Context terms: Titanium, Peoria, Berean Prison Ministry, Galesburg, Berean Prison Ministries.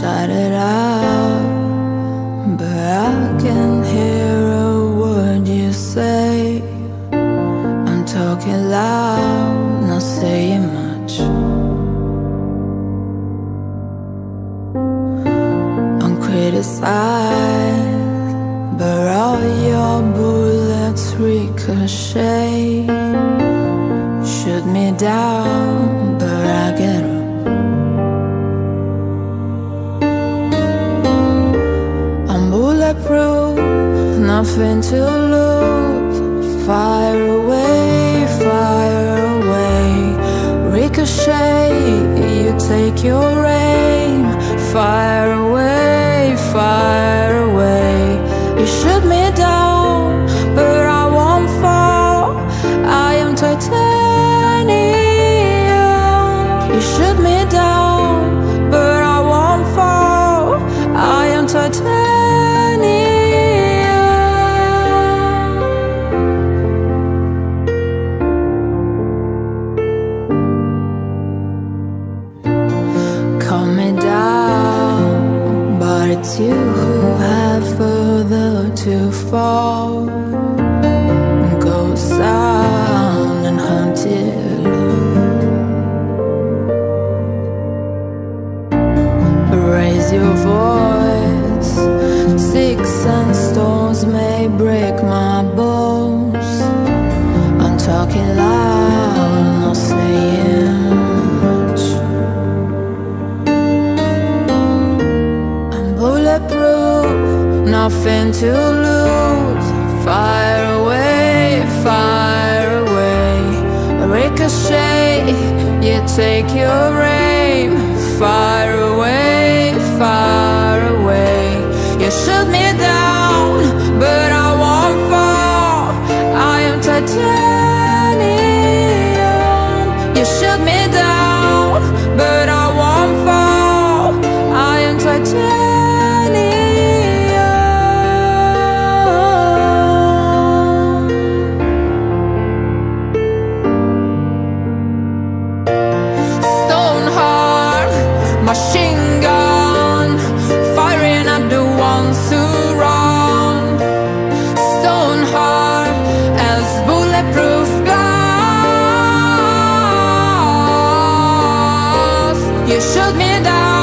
shut it out, but I can hear a word you say. I'm talking loud, not saying much. I'm criticized, but all your bullets ricochet. Shoot me down, but I get up. Proof, nothing to lose. Fire away, ricochet. You take your aim. Fire away. You shoot me down, but I won't fall. I am titanium. You shoot me down, but I won't fall. I am titanium. It's you who have further to fall. Go sound and hunt it low. Raise your voice. Sticks and stones may break my bones. I'm talking loud, not saying much. Bulletproof, nothing to lose. Fire away, ricochet. You take your aim. Fire away. You shoot me down, but I won't fall. I am titanium. You shoot me down, but I won't fall. I am titanium. Machine gun, firing at the ones who run. Stone hard as bulletproof glass. You shoot me down.